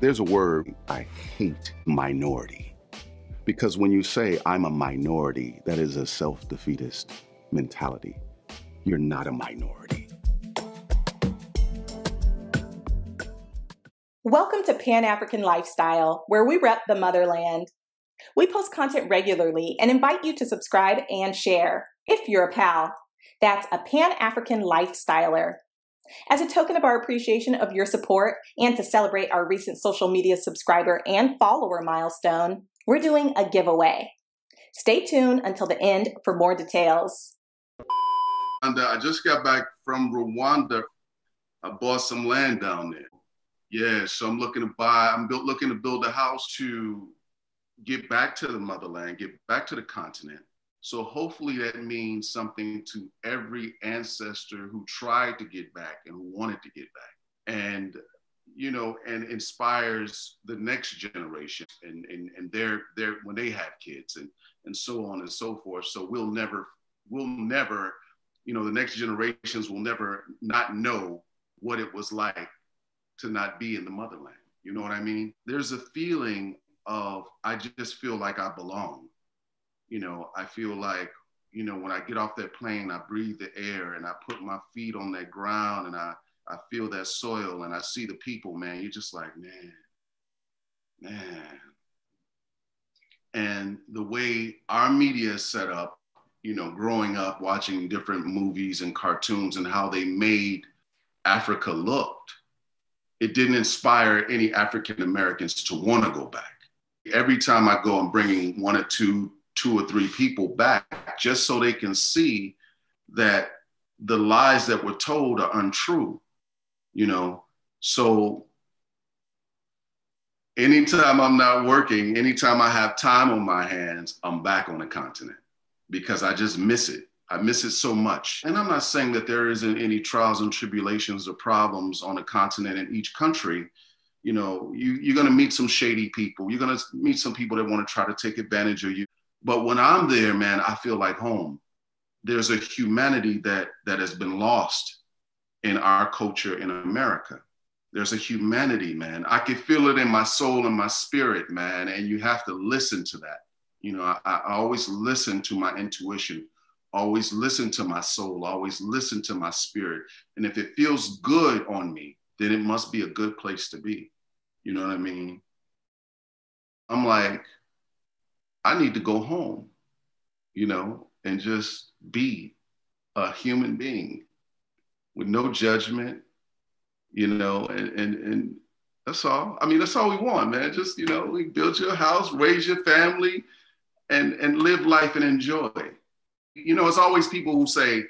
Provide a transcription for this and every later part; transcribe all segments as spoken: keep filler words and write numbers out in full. There's a word, I hate minority, because when you say I'm a minority, that is a self-defeatist mentality. You're not a minority. Welcome to Pan-African Lifestyle, where we rep the motherland. We post content regularly and invite you to subscribe and share, if you're a pal. That's a Pan-African Lifestyler. As a token of our appreciation of your support and to celebrate our recent social media subscriber and follower milestone, we're doing a giveaway. Stay tuned until the end for more details. And uh, I just got back from Rwanda. I bought some land down there. Yeah, so I'm looking to buy, I'm built, looking to build a house to get back to the motherland, get back to the continent. So hopefully that means something to every ancestor who tried to get back and wanted to get back, and you know, and inspires the next generation and and and their their when they have kids and and so on and so forth. So we'll never we'll never, you know, the next generations will never not know what it was like to not be in the motherland. You know what I mean? There's a feeling of I just feel like I belong. You know, I feel like, you know, when I get off that plane, I breathe the air and I put my feet on that ground and I, I feel that soil and I see the people, man. You're just like, man, man. And the way our media is set up, you know, growing up, watching different movies and cartoons and how they made Africa looked, it didn't inspire any African Americans to want to go back. Every time I go, I'm bringing one or two two or three people back just so they can see that the lies that were told are untrue, you know? So anytime I'm not working, anytime I have time on my hands, I'm back on the continent because I just miss it. I miss it so much. And I'm not saying that there isn't any trials and tribulations or problems on the continent in each country. You know, you, you're gonna meet some shady people. You're gonna meet some people that wanna try to take advantage of you. But when I'm there, man, I feel like home. There's a humanity that, that has been lost in our culture in America. There's a humanity, man. I can feel it in my soul and my spirit, man. And you have to listen to that. You know, I, I always listen to my intuition, always listen to my soul, always listen to my spirit. And if it feels good on me, then it must be a good place to be. You know what I mean? I'm like, I need to go home, you know, and just be a human being with no judgment, you know, and, and, and that's all. I mean, that's all we want, man. Just, you know, build your house, raise your family, and, and live life and enjoy. You know, it's always people who say,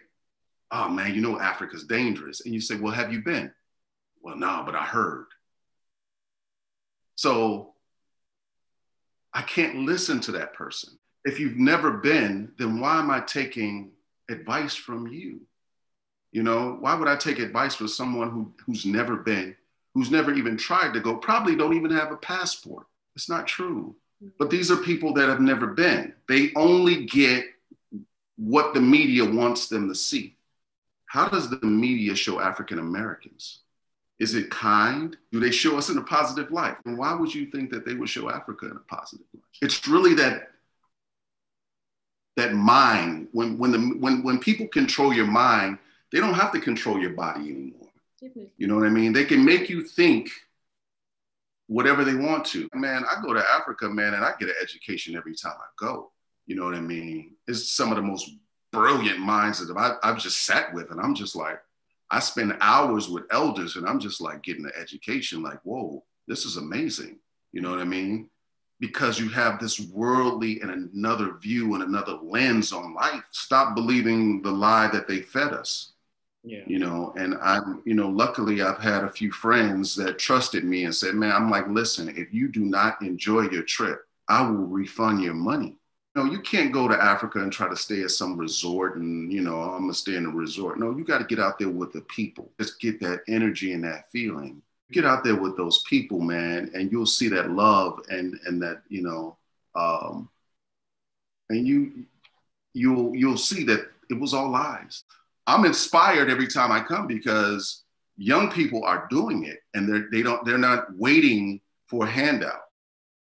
oh, man, you know, Africa's dangerous. And you say, well, have you been? Well, no, nah, but I heard. So I can't listen to that person. If you've never been, then why am I taking advice from you? You know, why would I take advice from someone who, who's never been, who's never even tried to go, probably don't even have a passport? It's not true. But these are people that have never been. They only get what the media wants them to see. How does the media show African Americans? Is it kind? Do they show us in a positive light? And why would you think that they would show Africa in a positive light? It's really that, that mind. When, when, the, when, when people control your mind, they don't have to control your body anymore. Definitely. You know what I mean? They can make you think whatever they want to. Man, I go to Africa, man, and I get an education every time I go. You know what I mean? It's some of the most brilliant minds that I've, I've just sat with, and I'm just like, I spend hours with elders and I'm just like getting an education, like, whoa, this is amazing. You know what I mean? Because you have this worldly and another view and another lens on life. Stop believing the lie that they fed us. Yeah. You know, and I'm, you know, luckily I've had a few friends that trusted me and said, man, I'm like, listen, if you do not enjoy your trip, I will refund your money. No, you can't go to Africa and try to stay at some resort and, you know, I'm going to stay in a resort. No, you got to get out there with the people. Just get that energy and that feeling. Get out there with those people, man, and you'll see that love and, and that, you know, um, and you, you'll, you'll see that it was all lies. I'm inspired every time I come because young people are doing it and they're, they don't, they're not waiting for a handout.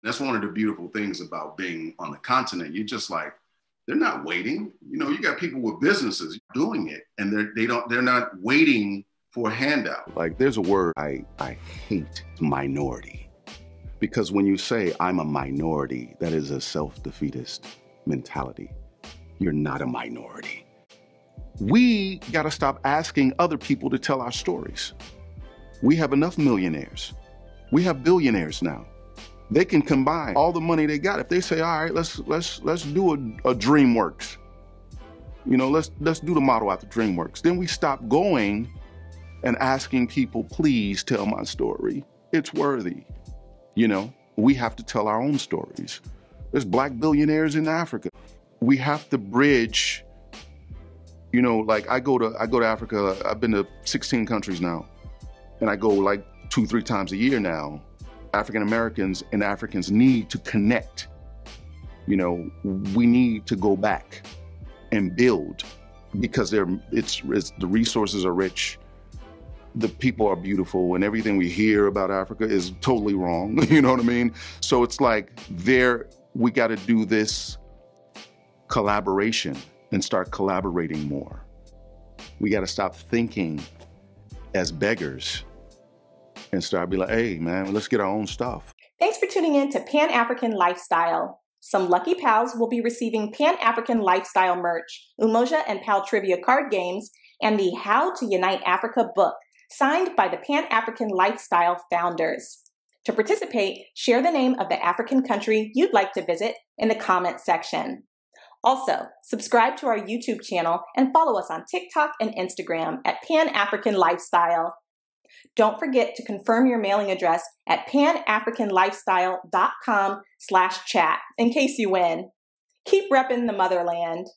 That's one of the beautiful things about being on the continent. You're just like, they're not waiting. You know, you got people with businesses doing it, and they're they don't they're not waiting for a handout. Like, there's a word I I hate, minority, because when you say I'm a minority, that is a self-defeatist mentality. You're not a minority. We got to stop asking other people to tell our stories. We have enough millionaires. We have billionaires now. They can combine all the money they got. If they say, all right, let's let's let's do a, a DreamWorks. You know, let's let's do the model after DreamWorks. Then we stop going and asking people, please tell my story. It's worthy. You know, we have to tell our own stories. There's black billionaires in Africa. We have to bridge, you know, like I go to I go to Africa. I've been to sixteen countries now, and I go like two, three times a year now. African Americans and Africans need to connect. You know, we need to go back and build, because they're, it's, it's, the resources are rich, the people are beautiful, and everything we hear about Africa is totally wrong, you know what I mean? So it's like, there, we gotta do this collaboration and start collaborating more. We gotta stop thinking as beggars and start be like, hey man, let's get our own stuff. Thanks for tuning in to Pan-African Lifestyle. Some lucky pals will be receiving Pan-African Lifestyle merch, Umoja and Pal Trivia card games, and the How to Unite Africa book, signed by the Pan-African Lifestyle founders. To participate, share the name of the African country you'd like to visit in the comment section. Also, subscribe to our YouTube channel and follow us on TikTok and Instagram at Pan-African Lifestyle. Don't forget to confirm your mailing address at pan african lifestyle dot com slash chat in case you win. Keep repping the motherland.